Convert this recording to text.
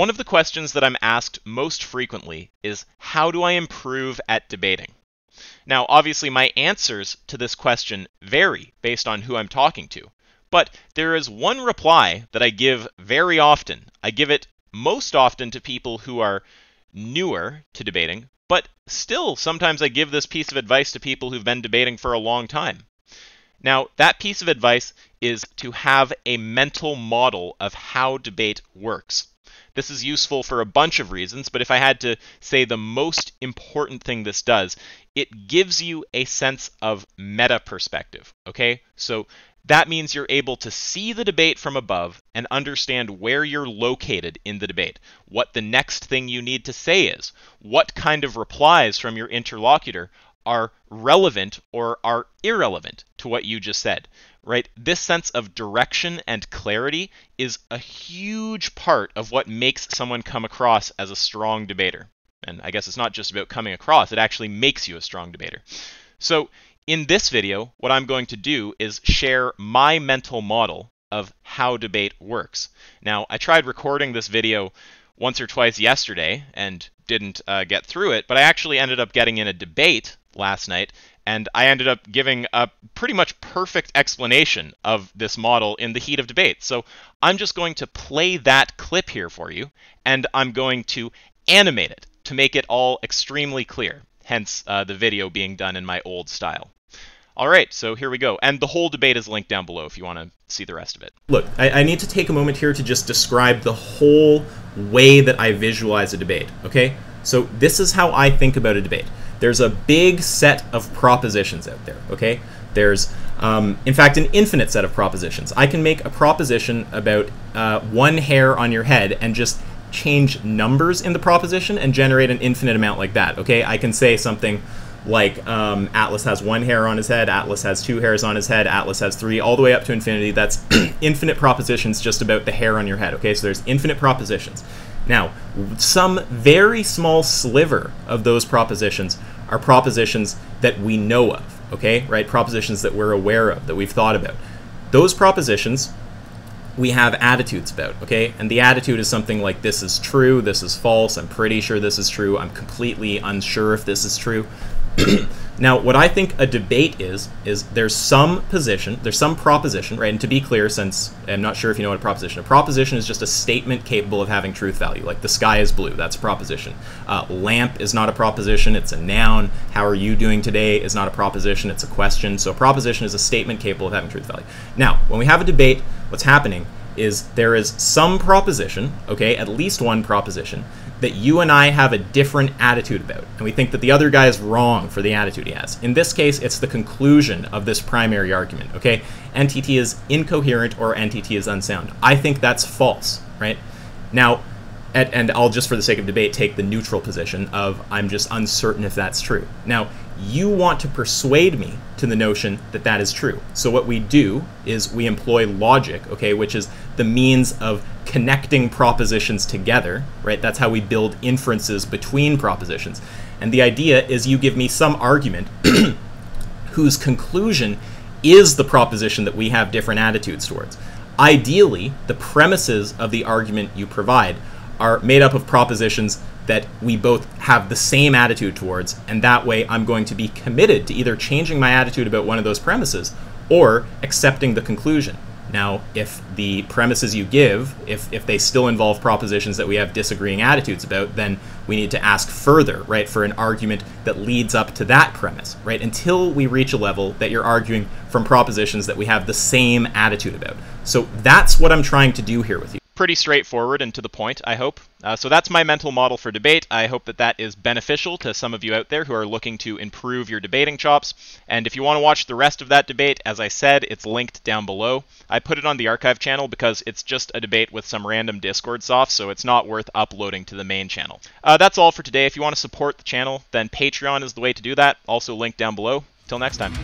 One of the questions that I'm asked most frequently is, how do I improve at debating? Now, obviously, my answers to this question vary based on who I'm talking to, but there is one reply that I give very often. I give it most often to people who are newer to debating, but still sometimes I give this piece of advice to people who've been debating for a long time. Now, that piece of advice is to have a mental model of how debate works. This is useful for a bunch of reasons, but if I had to say the most important thing this does, it gives you a sense of meta perspective, okay? So that means you're able to see the debate from above and understand where you're located in the debate, what the next thing you need to say is, what kind of replies from your interlocutor are relevant or are irrelevant to what you just said, right? This sense of direction and clarity is a huge part of what makes someone come across as a strong debater. And I guess it's not just about coming across, it actually makes you a strong debater. So in this video, what I'm going to do is share my mental model of how debate works. Now, I tried recording this video once or twice yesterday and didn't get through it, but I actually ended up getting in a debate last night, and I ended up giving a pretty much perfect explanation of this model in the heat of debate. So I'm just going to play that clip here for you, and I'm going to animate it to make it all extremely clear, hence the video being done in my old style. All right, so here we go. And the whole debate is linked down below if you want to see the rest of it. Look, I need to take a moment here to just describe the whole way that I visualize a debate, okay? So this is how I think about a debate. There's a big set of propositions out there, okay? There's, in fact, an infinite set of propositions. I can make a proposition about one hair on your head and just change numbers in the proposition and generate an infinite amount like that, okay? I can say something like Atlas has one hair on his head, Atlas has two hairs on his head, Atlas has three, all the way up to infinity. That's infinite propositions just about the hair on your head, okay? So there's infinite propositions. Now, some very small sliver of those propositions are propositions that we know of, okay? Right? Propositions that we're aware of, that we've thought about. Those propositions we have attitudes about, okay? And the attitude is something like, this is true, this is false, I'm pretty sure this is true, I'm completely unsure if this is true. Now, what I think a debate is there's some position, there's some proposition, right? And to be clear, since I'm not sure if you know what a proposition is just a statement capable of having truth value. Like, the sky is blue, that's a proposition. Lamp is not a proposition, it's a noun. How are you doing today is not a proposition, it's a question. So a proposition is a statement capable of having truth value. Now, when we have a debate, what's happening is there is some proposition, okay, at least one proposition, that you and I have a different attitude about, and we think that the other guy is wrong for the attitude he has. In this case, it's the conclusion of this primary argument, okay? NTT is incoherent or NTT is unsound. I think that's false, right? Now, and I'll just for the sake of debate take the neutral position of I'm just uncertain if that's true. Now, you want to persuade me to the notion that that is true. So what we do is we employ logic, okay, which is the means of connecting propositions together, right? That's how we build inferences between propositions. And the idea is you give me some argument whose conclusion is the proposition that we have different attitudes towards. Ideally, the premises of the argument you provide are made up of propositions that we both have the same attitude towards, and that way I'm going to be committed to either changing my attitude about one of those premises or accepting the conclusion. Now, if the premises you give, if they still involve propositions that we have disagreeing attitudes about, then we need to ask further, right, for an argument that leads up to that premise, right, until we reach a level that you're arguing from propositions that we have the same attitude about. So that's what I'm trying to do here with you. Pretty straightforward and to the point, I hope. So that's my mental model for debate. I hope that that is beneficial to some of you out there who are looking to improve your debating chops. And if you want to watch the rest of that debate, as I said, it's linked down below. I put it on the archive channel because it's just a debate with some random Discord soft, so it's not worth uploading to the main channel. That's all for today. If you want to support the channel, then Patreon is the way to do that, also linked down below. Till next time.